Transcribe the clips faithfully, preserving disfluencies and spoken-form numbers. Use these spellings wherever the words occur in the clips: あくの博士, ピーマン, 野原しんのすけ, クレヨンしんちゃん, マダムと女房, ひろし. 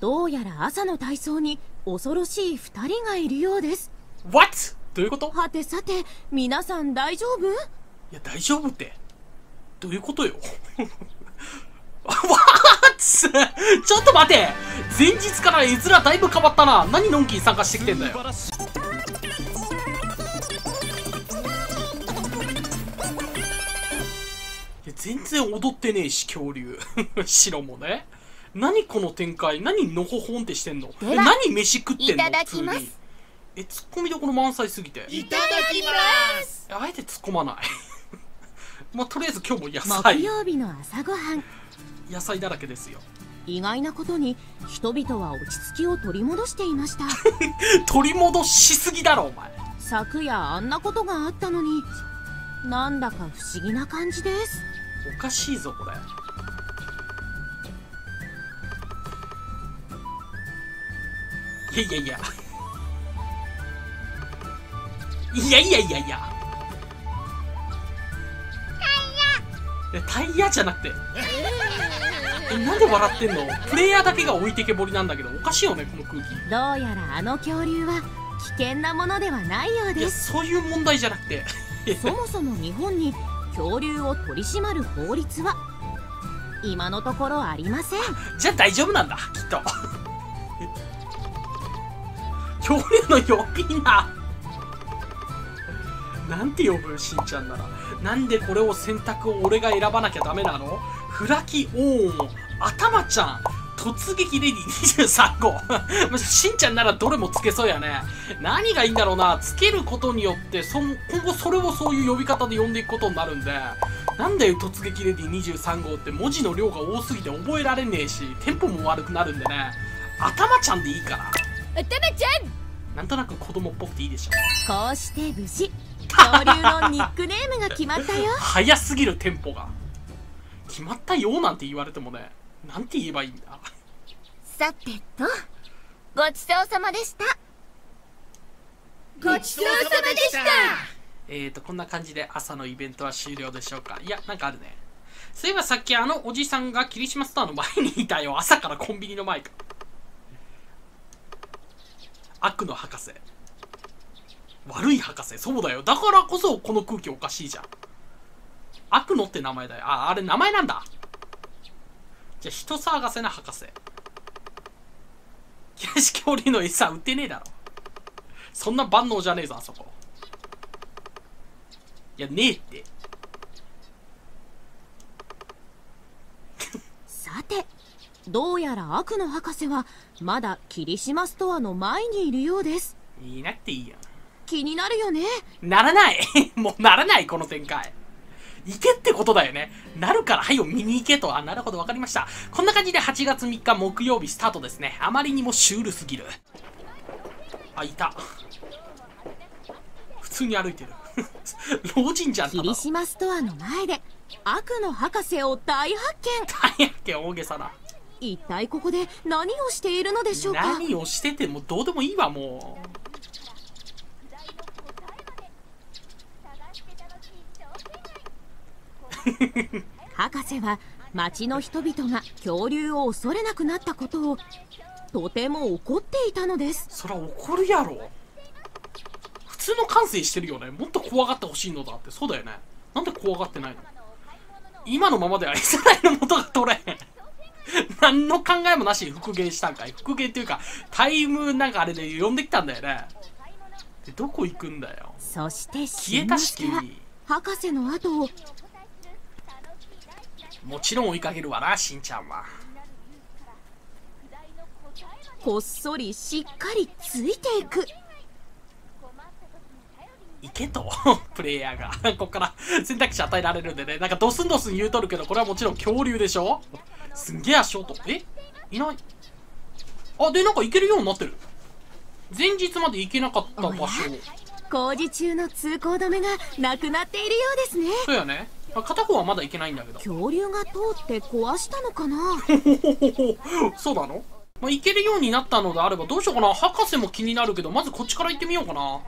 どうやら朝の体操に恐ろしい二人がいるようです。 What？ どういうこと？はてさて、皆さん大丈夫？いや大丈夫ってどういうことよ。ちょっと待て、前日から絵面だいぶ変わったな。何のんきに参加してきてんだよ。いや全然踊ってねえし、恐竜白もね。何この展開、何のほほんってしてんの、何飯食ってんの。いただきます。え、ツッコミどころ満載すぎて。いただきます。あえて突っ込まない。まあとりあえず今日も野菜、木曜日の朝ごはん野菜だらけですよ。意外なことに人々は落ち着きを取り戻していました。取り戻しすぎだろお前。昨夜あんなことがあったのに、なんだか不思議な感じです。おかしいぞこれ。いやいやいやいやいやいやいや、タイヤじゃなくて。え、なんで笑ってんの。プレイヤーだけが置いてけぼりなんだけど、おかしいよねこの空気。どうやらあの恐竜は危険なものではないようです。いやそういう問題じゃなくて。そもそも日本に恐竜を取り締まる法律は今のところありません。じゃあ大丈夫なんだきっと。恐竜の呼び名なんて呼ぶ、しんちゃんなら。なんでこれを選択を俺が選ばなきゃダメなの。フラキオーン、頭ちゃん、突撃レディにじゅうさんごう。しんちゃんならどれもつけそうやね。何がいいんだろうな。つけることによってそ今後それをそういう呼び方で呼んでいくことになるんで。なんだよ突撃レディにじゅうさんごうって、文字の量が多すぎて覚えられねえしテンポも悪くなるんでね。頭ちゃんでいいから。頭ちゃんなんとなく子供っぽくていいでしょ。こうして無事恐竜のニックネームが決まったよ。早すぎるテンポが。決まったよなんて言われてもね、なんて言えばいいんだ。さてと、ごちそうさまでした。ごちそうさまでした。えーとこんな感じで朝のイベントは終了でしょうか。いやなんかあるね。そういえばさっきあのおじさんが霧島スターの前にいたよ。朝からコンビニの前か。悪の博士、悪い博士。そうだよ、だからこそこの空気おかしいじゃん。悪のって名前だよ。あ、あれ名前なんだ。じゃあ人騒がせな博士。怪し恐竜の餌売ってねえだろ。そんな万能じゃねえぞあそこ。いやねえって。さてどうやら悪の博士はまだ霧島ストアの前にいるようです。いなくていいよ。気になるよね。ならない。もうならない、この展開。行けってことだよね。なるから、はいを見に行けと。あ、なるほど、わかりました。こんな感じではちがつみっか木曜日スタートですね。あまりにもシュールすぎる。あ、いた。普通に歩いてる。老人じゃん。霧島ストアの前で、悪の博士を大発見。大発見、大げさな。一体ここで何をしているのでしょうか。何をしててもどうでもいいわ、もう。博士は町の人々が恐竜を恐れなくなったことをとても怒っていたのです。そりゃ怒るやろ。普通の感性してるよね。もっと怖がってほしいのだって。そうだよね。なんで怖がってないの。今のままでは餌代の元が取れへん。何の考えもなしに復元したんかい。復元というかタイムなんかあれで呼んできたんだよね。でどこ行くんだよ。そして消えたし急に。博士の後をもちろん追いかけるわな、しんちゃんは。こっそりしっかりついていく。行けと。プレイヤーがここから選択肢与えられるんでね。なんかドスンドスン言うとるけど、これはもちろん恐竜でしょ。すんげえ足音。え、いない。あ、でなんか行けるようになってる。前日まで行けなかった場所。工事中の通行止めがなくなっているようですね。そうやね。片方はまだいけないんだけど、恐竜が通って壊したのかな。そうなの。まあ、行けるようになったのであればどうしようかな。博士も気になるけど、まずこっちから行ってみようかな。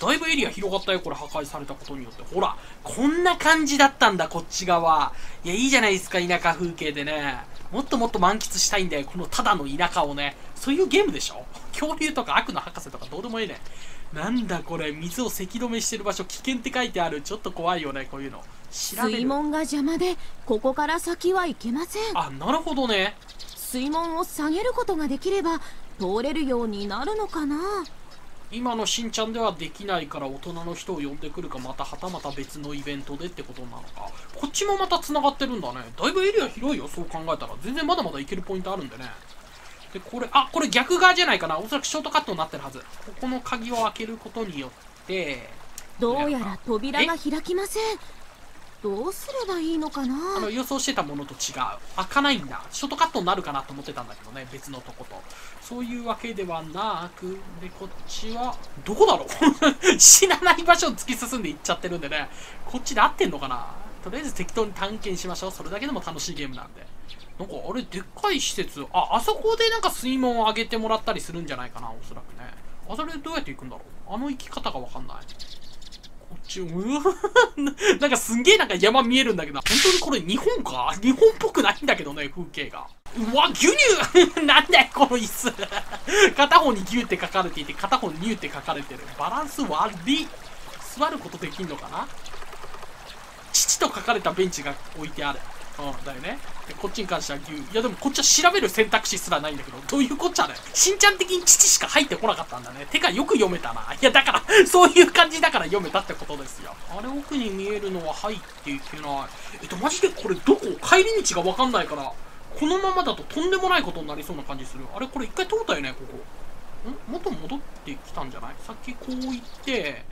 だいぶエリア広がったよこれ、破壊されたことによって。ほらこんな感じだったんだこっち側。いやいいじゃないですか田舎風景でね。もっともっと満喫したいんだよ、このただの田舎をね。そういうゲームでしょ。恐竜とか悪の博士とかどうでもいいね。なんだこれ、水をせき止めしてる場所、危険って書いてある。ちょっと怖いよね、こういうの。調べる。水門が邪魔で、ここから先はいけません。あ、なるほどね。水門を下げることができれば、通れるようになるのかな。今のしんちゃんではできないから、大人の人を呼んでくるか、またはたまた別のイベントでってことなのか。こっちもまた繋がってるんだね。だいぶエリア広いよ、そう考えたら。全然まだまだ行けるポイントあるんでね。で、これ、あ、これ逆側じゃないかな。おそらくショートカットになってるはず。ここの鍵を開けることによって、どうやら扉が開きません。どうすればいいのかな。あの予想してたものと違う。開かないんだ。ショートカットになるかなと思ってたんだけどね、別のとこと。そういうわけではなく、で、こっちは、どこだろう知らない場所を突き進んでいっちゃってるんでね、こっちで合ってんのかな。とりあえず適当に探検しましょう。それだけでも楽しいゲームなんで。なんか、あれ、でっかい施設。あ、あそこでなんか水門を上げてもらったりするんじゃないかな、おそらくね。あ、それどうやって行くんだろう。あの行き方がわかんない。こっち、うーなんかすんげえなんか山見えるんだけど、本当にこれ日本か？日本っぽくないんだけどね、風景が。うわ、牛乳なんだよ、この椅子片方に牛って書かれていて、片方に乳って書かれてる。バランス悪い。座ることできんのかな？父と書かれたベンチが置いてある。うん、だよね。で、こっちに関しては牛。いや、でもこっちは調べる選択肢すらないんだけど、どういうこっちゃね。しんちゃん的に父しか入ってこなかったんだね。てか、よく読めたな。いや、だから、そういう感じだから読めたってことですよ。あれ、奥に見えるのは入っていけない。えっと、マジでこれどこ？帰り道がわかんないから、このままだととんでもないことになりそうな感じする。あれ、これ一回通ったよね、ここ。ん？元戻ってきたんじゃない？さっきこう行って、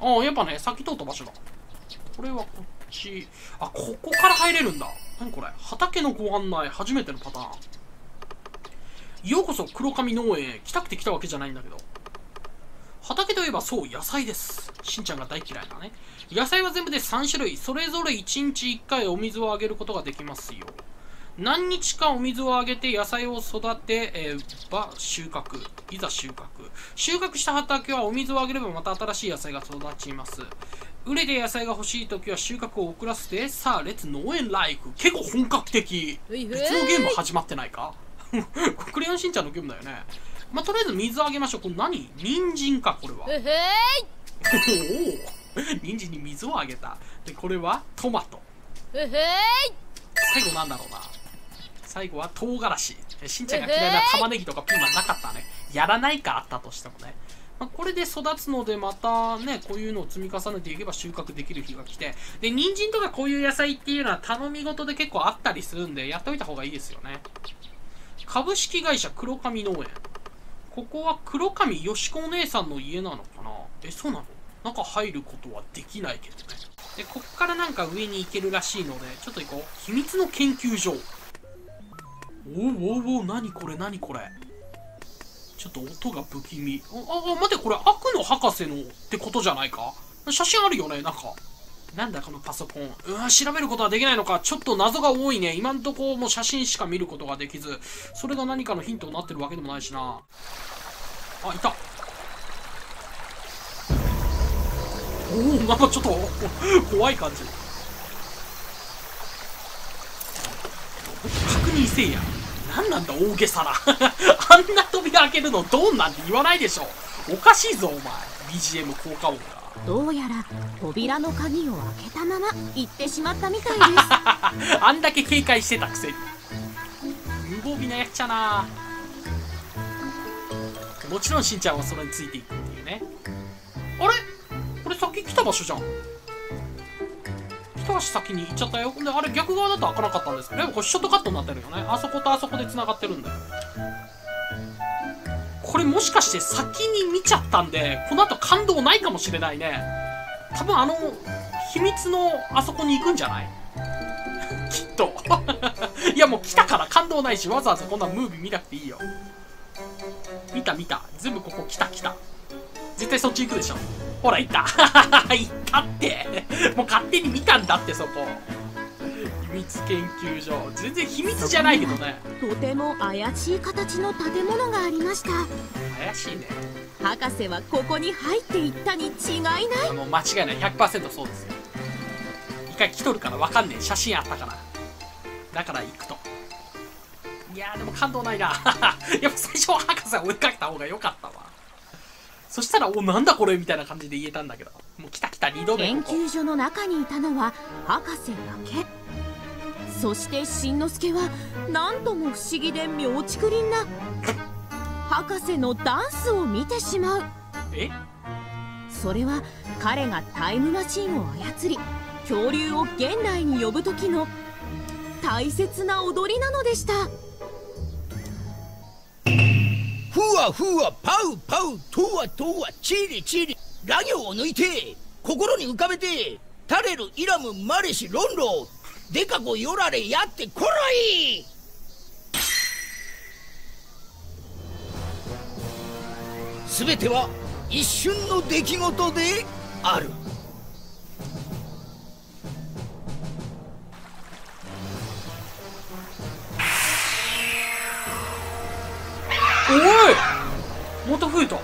ああ、やっぱね、さっき通った場所だ。これはこっち。あ、ここから入れるんだ。何これ？畑のご案内。初めてのパターン。ようこそ黒髪農園へ。来たくて来たわけじゃないんだけど。畑といえばそう、野菜です。しんちゃんが大嫌いなね。野菜は全部でさんしゅるい。それぞれいちにちいっかいお水をあげることができますよ。何日かお水をあげて野菜を育て、えー、ば、収穫。いざ収穫。収穫した畑はお水をあげればまた新しい野菜が育ちます。売れて野菜が欲しいときは収穫を遅らせて、さあ、レッツ農園ライフ。結構本格的。別のゲーム始まってないかクレヨンしんちゃんのゲームだよね。まあ、とりあえず水あげましょう。これ何？人参か、これは。おお。人参に水をあげた。で、これはトマト。最後なんだろうな。最後は唐辛子。しんちゃんが嫌いな玉ねぎとかピーマンなかったね。やらないか、あったとしてもね。まあ、これで育つので、またね、こういうのを積み重ねていけば収穫できる日が来て。で、人参とかこういう野菜っていうのは頼み事で結構あったりするんで、やっておいた方がいいですよね。株式会社黒髪農園。ここは黒髪よしこお姉さんの家なのかな？え、そうなの？中入ることはできないけどね。で、こっからなんか上に行けるらしいので、ちょっと行こう。秘密の研究所。おうおうおう、なにこれなにこれ。ちょっと音が不気味。ああ、待って、これ、悪の博士のってことじゃないか？写真あるよね、なんか。なんだこのパソコン。うわ、調べることはできないのか。ちょっと謎が多いね。今んとこもう写真しか見ることができず、それが何かのヒントになってるわけでもないしな。あ、いた。おお、なんかちょっと怖い感じ。確認せいや。なんなんだ大げさなあんな扉開けるのどうなんて言わないでしょ。おかしいぞお前。 ビージーエム 効果音が。どうやら扉の鍵を開けたまま行ってしまったみたいですあんだけ警戒してたくせに無防備なやっちゃな。もちろんしんちゃんはそれについていくっていうね。あれこれさっき来た場所じゃん。一足先に行っちゃったよ。で、あれ逆側だと開かなかったんですけど、ね、これショートカットになってるよね。あそことあそこで繋がってるんだよ。これもしかして先に見ちゃったんで、この後感動ないかもしれないね。多分あの、秘密のあそこに行くんじゃないきっと。いやもう来たから感動ないし、わざわざこんなムービー見なくていいよ。見た見た。全部ここ来た来た。絶対そっち行くでしょ。ほら、行った。行ったって。もう勝手に見たんだって、そこ。秘密研究所。全然秘密じゃないけどね。とても怪しい形の建物がありました。怪しいね。博士はここに入っていったに違いない。あの間違いない。ひゃくパーセント そうですよ。一回来とるからわかんねえ。写真あったから。だから行くと。やーでも感動ないな。やっぱ最初は博士を追いかけた方が良かったわ。そしたら、お、なんだこれみたいな感じで言えたんだけど。もう来た来た、にどめ。研究所の中にいたのは博士だけ。そしてしんのすけはなんとも不思議で妙竹林な博士のダンスを見てしまう。え？それは彼がタイムマシンを操り恐竜を現代に呼ぶ時の大切な踊りなのでした。ふわふわパウパウとわとわチリチリラ行を抜いて心に浮かべてタレルイラムマレシロンロデカゴよられやってこらい。すべては一瞬の出来事である。おい、また増えた。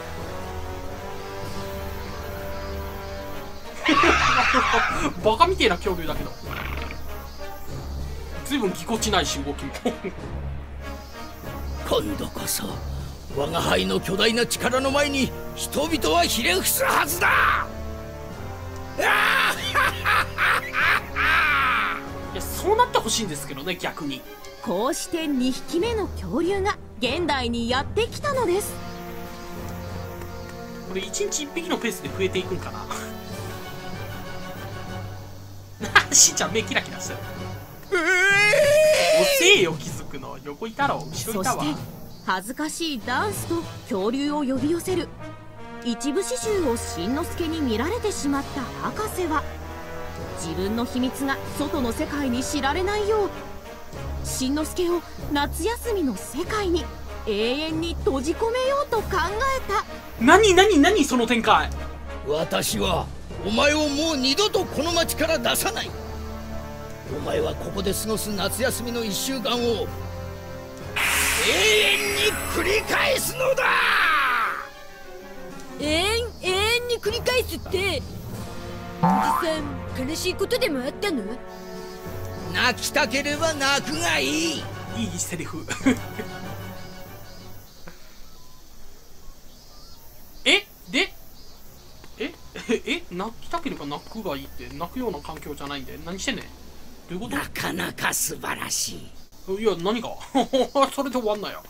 バカみてえな恐竜だけど随分ぎこちないし動きも。今度こそ我が輩の巨大な力の前に人々はひれ伏すはずだ。いや、そうなってほしいんですけどね、逆に。こうしてにひきめの恐竜が現代にやってきたのです。これいちにちいっぴきのペースで増えていくんかな。しんちゃん目キラキラしてる。おせえよ、気づくの。横いたろ、後ろいたわ。恥ずかしいダンスと恐竜を呼び寄せる一部始終をしんのすけに見られてしまった博士は、自分の秘密が外の世界に知られないようしんのすけを夏休みの世界に永遠に閉じ込めようと考えた。何何何その展開。私はお前をもう二度とこの町から出さない。お前はここで過ごす夏休みのいっしゅうかんを永遠に繰り返すのだ。永遠永遠に繰り返すっておじさん、悲しいことでもあったの？泣きたければ泣くがいい。いいセリフ。えでええ泣きたければ泣くがいいって泣くような環境じゃないんで、何してんねん。どういうこと？なかなか素晴らしい。いや、何か。それで終わんなよ。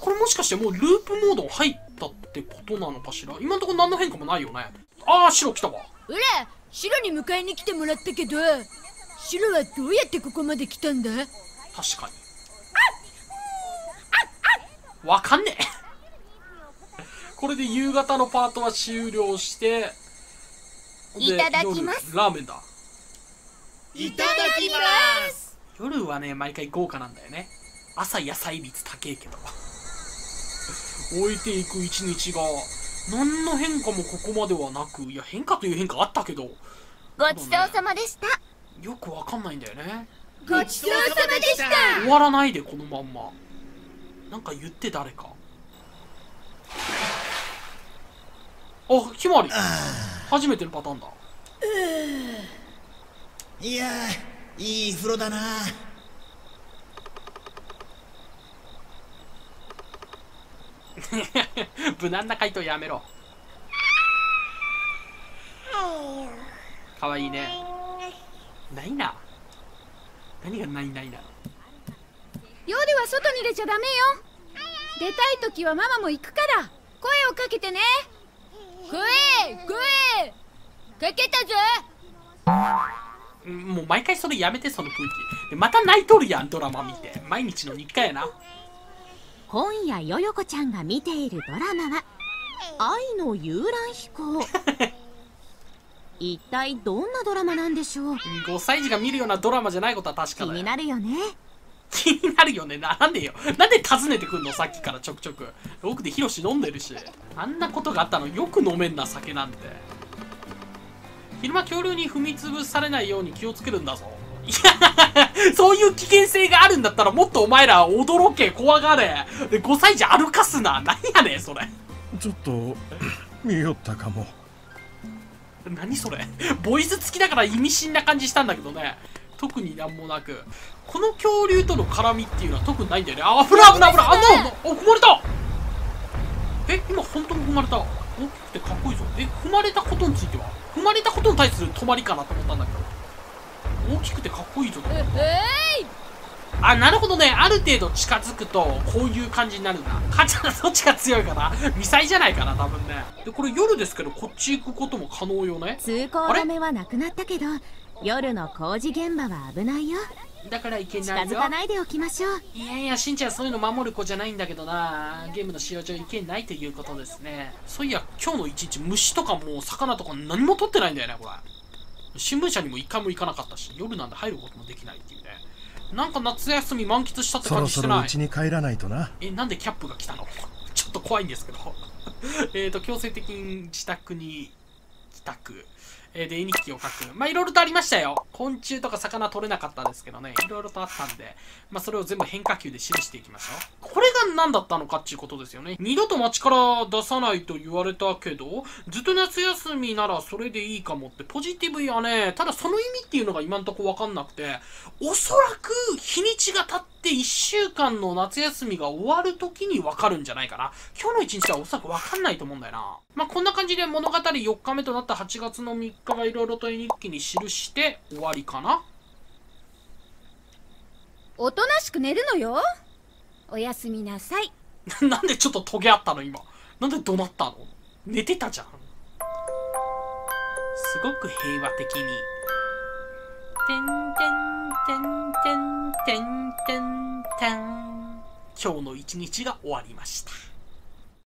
これもしかしてもうループモード入ったってことなのかしら。今んとこ何の変化もないよね。ああ、白来たわ。うら、白に迎えに来てもらったけど、白はどうやってここまで来たんだ？確かに。わかんねえ。これで夕方のパートは終了して、いただきます。ラーメンだ。いただきます。夜はね、毎回豪華なんだよね。朝野菜率高いけど。置いていく一日が、何の変化もここまではなく、いや、変化という変化あったけど。ごちそうさまでした。よくわかんないんだよね。ごちそうさまでした。終わらないで、このまんま。なんか言って、誰か。あ、ひまわり。初めてのパターンだ。いやー。いい風呂だな。無難な回答やめろ。かわいいね。ないな。何がないないな。夜は外に出ちゃダメよ。出たい時はママも行くから声をかけてね。声声かけたぞ。もう毎回それやめて、その空気でまた泣いとるやん。ドラマ見て毎日の日課やな。今夜よよこちゃんが見ているドラマは「愛の遊覧飛行」。一体どんなドラマなんでしょう。ごさい児が見るようなドラマじゃないことは確かだよ。気になるよね。気になるよね。なんでよ。なんで訪ねてくんの、さっきからちょくちょく。奥でヒロシ飲んでるし。あんなことがあったのよく飲めんな、酒なんて。昼間恐竜に踏み潰されないように気をつけるんだぞ。いや、そういう危険性があるんだったらもっとお前ら驚け、怖がれ。で、ごさい児歩かすな。何やねんそれ。ちょっと見よったかも。何それ。ボイス付きだから意味深な感じしたんだけどね。特になんもなく、この恐竜との絡みっていうのは特にないんだよね。あ、危ない危ない危ない。あ、もう、あ、踏まれた。え、今本当に踏まれた。大きくてかっこいいぞ。え、踏まれたことについては、踏まれたことに対する止まりかなと思ったんだけど、大きくてかっこいいぞと思った。ええー、あ、なるほどね。ある程度近づくとこういう感じになるんだ。カチャラどっちが強いかな。ミサイじゃないかな多分ね。で、これ夜ですけどこっち行くことも可能よね。通行止めはなくなったけど夜の工事現場は危ないよ。だから行けないよ。近づかないでおきましょう。いやいや、しんちゃんそういうの守る子じゃないんだけどな。ゲームの使用上行けないということですね。そういや今日の一日虫とかもう魚とか何も取ってないんだよね。これ新聞社にも一回も行かなかったし、夜なんで入ることもできないっていうね。なんか夏休み満喫したって感じしてない。そろそろうちに帰らないとな。え、なんでキャップが来たの？ちょっと怖いんですけどえっと強制的に自宅に帰宅、えー、で絵日記を書く。まあいろいろとありましたよ。昆虫とか魚取れなかったですけどね、いろいろとあったんで、まあそれを全部変化球で記していきましょう。これが何だったのかっていうことですよね。二度と町から出さないと言われたけど、ずっと夏休みならそれでいいかもってポジティブやね。ただその意味っていうのが今んとこわかんなくて、おそらく日にちが経っていっしゅうかんの夏休みが終わる時にわかるんじゃないかな。今日の一日はおそらくわかんないと思うんだよな。まあこんな感じで物語よっかめとなったはちがつのみっかはいろいろと絵日記に記して終わりかな。おとなしく寝るのよ。おやすみなさいなんでちょっとトゲあったの今。なんで怒鳴ったの。寝てたじゃん。すごく平和的に。てんてんてんてんてんてんてん。今日の一日が終わりました。